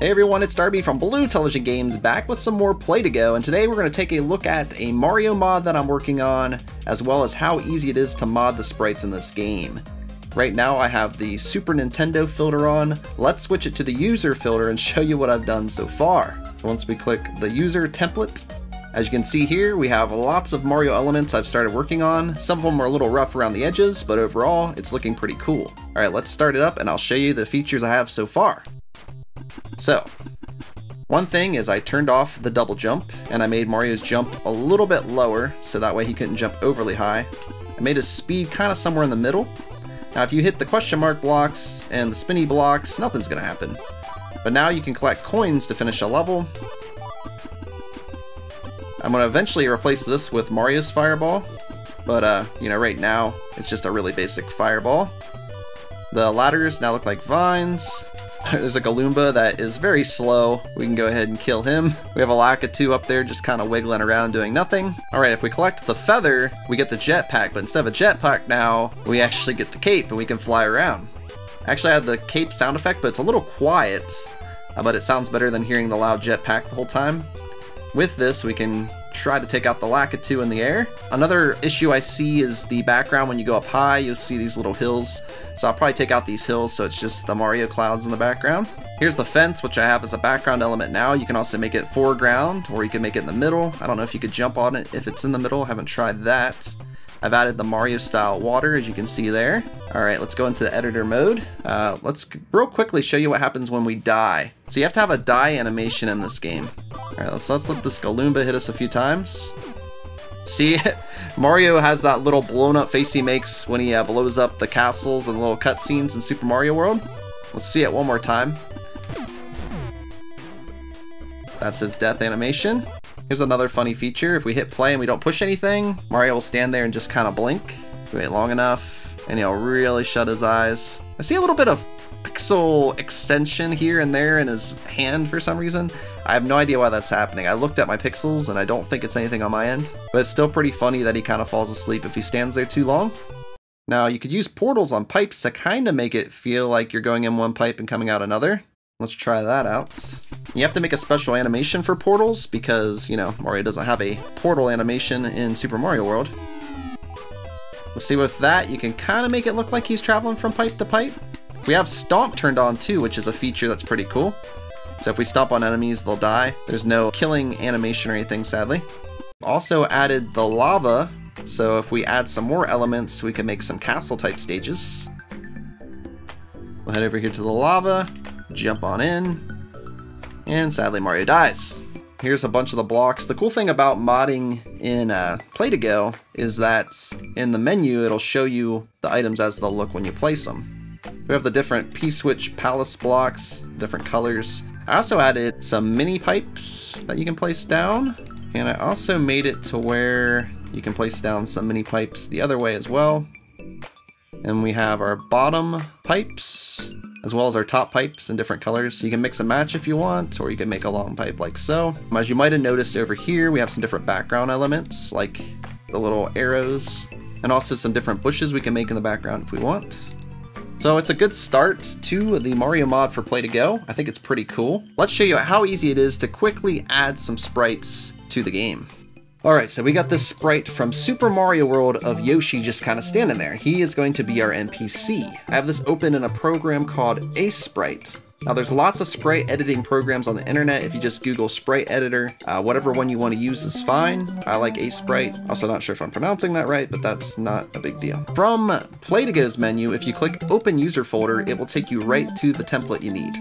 Hey everyone, it's Darby from Blue Television Games, back with some more PlataGO, and today we're going to take a look at a Mario mod that I'm working on, as well as how easy it is to mod the sprites in this game. Right now I have the Super Nintendo filter on. Let's switch it to the user filter and show you what I've done so far. Once we click the user template, as you can see here, we have lots of Mario elements I've started working on. Some of them are a little rough around the edges, but overall it's looking pretty cool. Alright, let's start it up and I'll show you the features I have so far. So, one thing is I turned off the double jump, and I made Mario's jump a little bit lower, so that way he couldn't jump overly high. I made his speed kind of somewhere in the middle. Now if you hit the question mark blocks and the spinny blocks, nothing's going to happen. But now you can collect coins to finish a level. I'm going to eventually replace this with Mario's fireball, but right now it's just a really basic fireball. The ladders now look like vines. There's a Galoomba that is very slow. We can go ahead and kill him. We have a Lakitu up there just kind of wiggling around doing nothing. Alright, if we collect the feather, we get the jetpack, but instead of a jetpack now, we actually get the cape and we can fly around. Actually, I have the cape sound effect, but it's a little quiet, but it sounds better than hearing the loud jetpack the whole time. With this, we can try to take out the Lakitu in the air. Another issue I see is the background. When you go up high, you'll see these little hills. So I'll probably take out these hills so it's just the Mario clouds in the background. Here's the fence, which I have as a background element now. You can also make it foreground, or you can make it in the middle. I don't know if you could jump on it if it's in the middle. I haven't tried that. I've added the Mario style water, as you can see there. All right, let's go into the editor mode. Let's real quickly show you what happens when we die. So you have to have a die animation in this game. All right, let's let this Galoomba hit us a few times. See, Mario has that little blown up face he makes when he blows up the castles and the little cutscenes in Super Mario World. Let's see it one more time. That's his death animation. Here's another funny feature. If we hit play and we don't push anything, Mario will stand there and just kind of blink. Wait long enough, and he'll really shut his eyes. I see a little bit of pixel extension here and there in his hand for some reason. I have no idea why that's happening. I looked at my pixels and I don't think it's anything on my end, but it's still pretty funny that he kind of falls asleep if he stands there too long. Now you could use portals on pipes to kind of make it feel like you're going in one pipe and coming out another. Let's try that out. You have to make a special animation for portals because, Mario doesn't have a portal animation in Super Mario World. We'll see with that, you can kind of make it look like he's traveling from pipe to pipe. We have Stomp turned on too, which is a feature that's pretty cool. So if we stomp on enemies, they'll die. There's no killing animation or anything, sadly. Also added the lava, so if we add some more elements, we can make some castle-type stages. We'll head over here to the lava, jump on in, and sadly Mario dies. Here's a bunch of the blocks. The cool thing about modding in PlataGO is that in the menu, it'll show you the items as they'll look when you place them. We have the different P-Switch palace blocks, different colors. I also added some mini pipes that you can place down, and I also made it to where you can place down some mini pipes the other way as well. And we have our bottom pipes, as well as our top pipes in different colors. So you can mix and match if you want, or you can make a long pipe like so. As you might have noticed over here, we have some different background elements, like the little arrows, and also some different bushes we can make in the background if we want. So it's a good start to the Mario mod for PlataGO. I think it's pretty cool. Let's show you how easy it is to quickly add some sprites to the game. Alright, so we got this sprite from Super Mario World of Yoshi just kind of standing there. He is going to be our NPC. I have this open in a program called Ace Sprite. Now there's lots of sprite editing programs on the internet. If you just Google sprite editor, whatever one you want to use is fine. I like Ace Sprite. Also not sure if I'm pronouncing that right, but that's not a big deal. From PlataGO's menu, if you click open user folder, it will take you right to the template you need.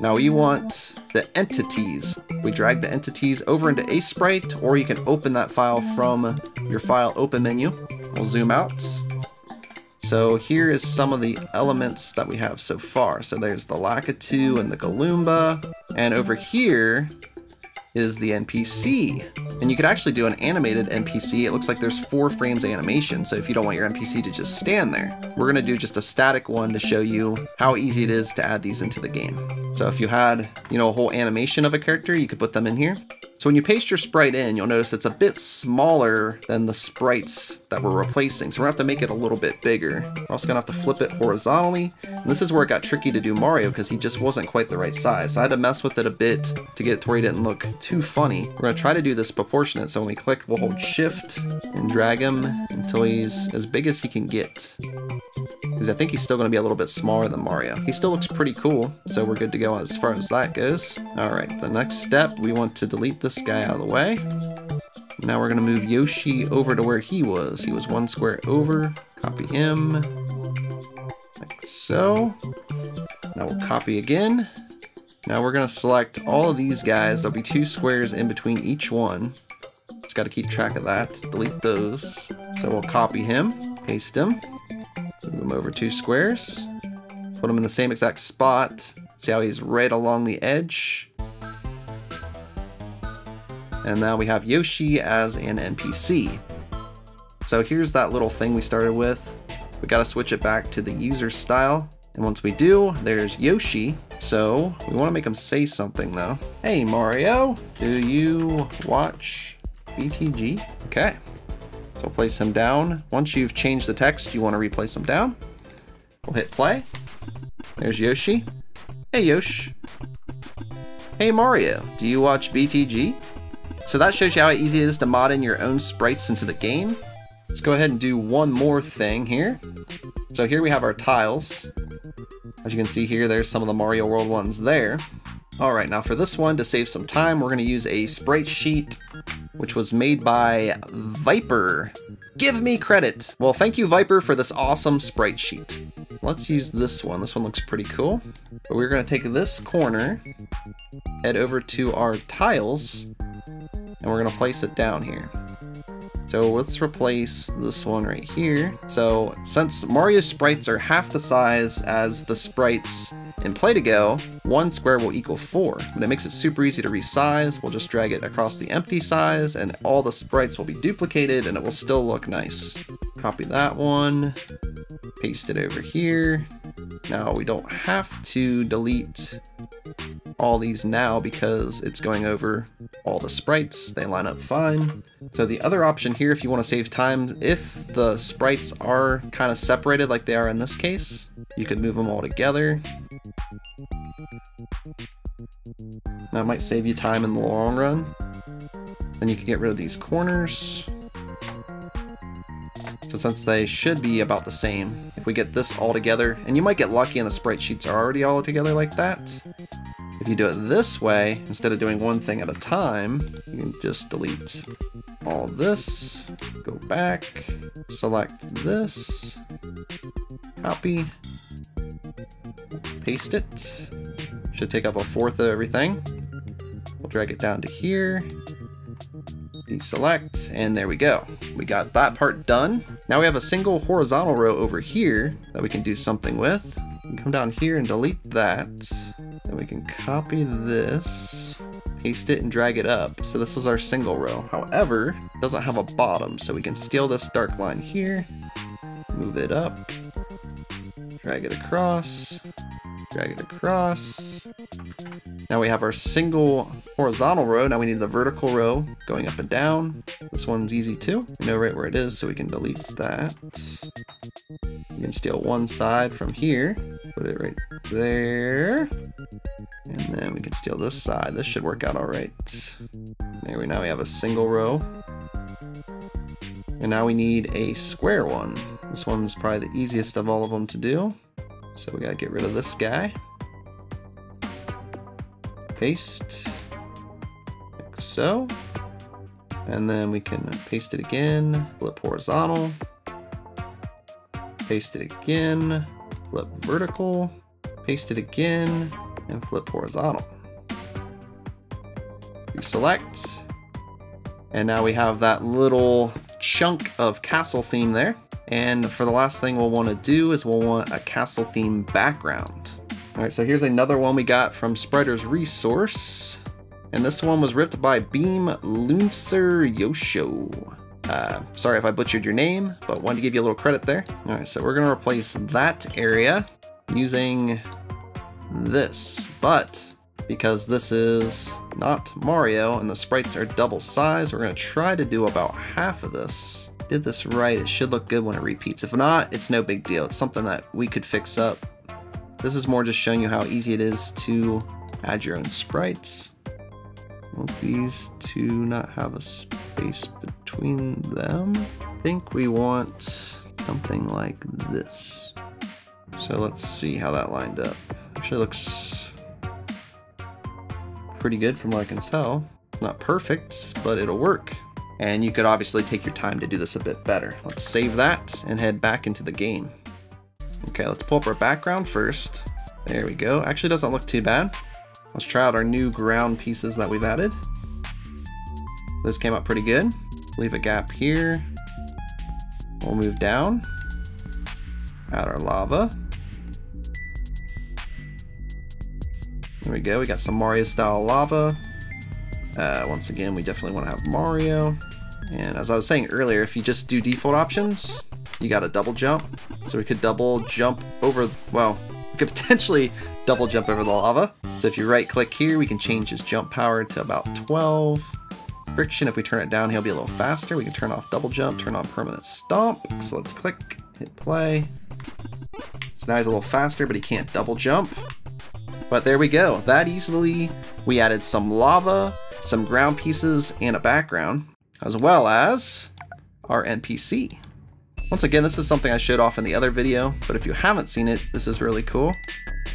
Now you want the entities. We drag the entities over into Ace Sprite, or you can open that file from your file open menu. We'll zoom out. So here is some of the elements that we have so far. So there's the Lakitu and the Galoomba, and over here is the NPC. And you could actually do an animated NPC. It looks like there's 4 frames of animation, so if you don't want your NPC to just stand there. We're gonna do just a static one to show you how easy it is to add these into the game. So if you had, a whole animation of a character, you could put them in here. So when you paste your sprite in, you'll notice it's a bit smaller than the sprites that we're replacing. So we're gonna have to make it a little bit bigger. We're also gonna have to flip it horizontally. And this is where it got tricky to do Mario because he just wasn't quite the right size. So I had to mess with it a bit to get it to where he didn't look too funny. We're gonna try to do this proportionate. So when we click, we'll hold shift and drag him until he's as big as he can get. Because I think he's still gonna be a little bit smaller than Mario. He still looks pretty cool, so we're good to go as far as that goes. All right, the next step, we want to delete this guy out of the way. Now we're gonna move Yoshi over to where he was. He was one square over, copy him, like so. Now we'll copy again. Now we're gonna select all of these guys. There'll be two squares in between each one. Just gotta keep track of that, delete those. So we'll copy him, paste him. Move him over two squares, put him in the same exact spot. See how he's right along the edge. And now we have Yoshi as an NPC. So here's that little thing we started with. We gotta switch it back to the user style. And once we do, there's Yoshi. So we wanna make him say something though. Hey Mario, do you watch BTG? Okay. So place him down. Once you've changed the text, you want to replace him down. We'll hit play. There's Yoshi. Hey Yosh. Hey Mario, do you watch BTG? So that shows you how easy it is to mod in your own sprites into the game. Let's go ahead and do one more thing here. So here we have our tiles. As you can see here, there's some of the Mario World ones there. All right, now for this one, to save some time, we're gonna use a sprite sheet which was made by Viper. Give me credit. Well, thank you Viper for this awesome sprite sheet. Let's use this one. This one looks pretty cool. But we're gonna take this corner, head over to our tiles, and we're gonna place it down here. So let's replace this one right here. So since Mario's sprites are half the size as the sprites in PlataGO, one square will equal 4, but it makes it super easy to resize. We'll just drag it across the empty size and all the sprites will be duplicated and it will still look nice. Copy that one, paste it over here. Now we don't have to delete all these now because it's going over all the sprites. They line up fine. So the other option here, if you want to save time, if the sprites are kind of separated like they are in this case, you could move them all together. That might save you time in the long run. Then you can get rid of these corners. So since they should be about the same, if we get this all together, and you might get lucky and the sprite sheets are already all together like that. If you do it this way, instead of doing one thing at a time, you can just delete all this, go back, select this, copy, paste it. Should take up 1/4 of everything. We'll drag it down to here, deselect, and there we go. We got that part done. Now we have a single horizontal row over here that we can do something with. We can come down here and delete that. And we can copy this, paste it and drag it up. So this is our single row. However, it doesn't have a bottom. So we can steal this dark line here, move it up, drag it across. Now we have our single horizontal row. Now we need the vertical row going up and down. This one's easy too. We know right where it is, so we can delete that. You can steal one side from here, put it right there. And then we can steal this side. This should work out all right. There we now we have a single row. And now we need a square one. This one's probably the easiest of all of them to do. So we gotta get rid of this guy. Paste, like so. And then we can paste it again, flip horizontal. Paste it again, flip vertical. Paste it again, and flip horizontal. Deselect. And now we have that little chunk of castle theme there. And for the last thing we'll want to do is we'll want a castle theme background. All right, so here's another one we got from Spriter's Resource. And this one was ripped by Beam Looser Yosho. Sorry if I butchered your name, but wanted to give you a little credit there. All right, so we're gonna replace that area using this, but because this is not Mario and the sprites are double size. We're going to try to do about half of this. Did this right, it should look good when it repeats. If not, it's no big deal. It's something that we could fix up. This is more just showing you how easy it is to add your own sprites. Want these to not have a space between them. I think we want something like this. So let's see how that lined up. Actually looks pretty good from what I can tell. Not perfect, but it'll work. And you could obviously take your time to do this a bit better. Let's save that and head back into the game. Okay, let's pull up our background first. There we go. Actually doesn't look too bad. Let's try out our new ground pieces that we've added. Those came out pretty good. Leave a gap here. We'll move down. Add our lava. There we go. We got some Mario style lava. Once again, we definitely want to have Mario. And as I was saying earlier, if you just do default options, you got a double jump. So we could double jump over, well, we could potentially double jump over the lava. So if you right click here, we can change his jump power to about 12. Friction, if we turn it down, he'll be a little faster. We can turn off double jump, turn on permanent stomp. So let's click, hit play. So now he's a little faster, but he can't double jump. But there we go. That easily, we added some lava, some ground pieces, and a background, as well as our NPC. Once again, this is something I showed off in the other video, but if you haven't seen it, this is really cool.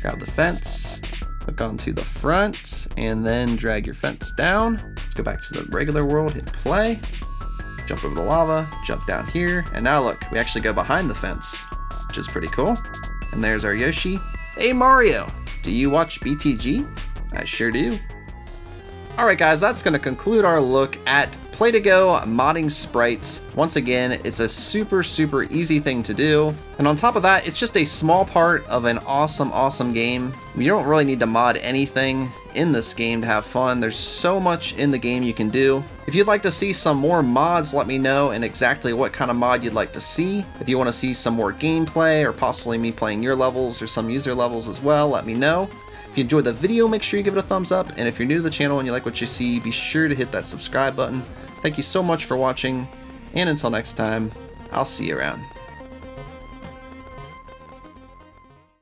Grab the fence, click onto the front, and then drag your fence down. Let's go back to the regular world, hit play, jump over the lava, jump down here, and now look, we actually go behind the fence, which is pretty cool. And there's our Yoshi. Hey Mario, do you watch BTG? I sure do. Alright guys, that's going to conclude our look at PlataGO modding sprites. Once again, it's a super easy thing to do. And on top of that, it's just a small part of an awesome game. You don't really need to mod anything in this game to have fun. There's so much in the game you can do. If you'd like to see some more mods, let me know and exactly what kind of mod you'd like to see. If you want to see some more gameplay or possibly me playing your levels or some user levels as well, let me know. If you enjoyed the video, make sure you give it a thumbs up, and if you're new to the channel and you like what you see, be sure to hit that subscribe button. Thank you so much for watching, and until next time, I'll see you around.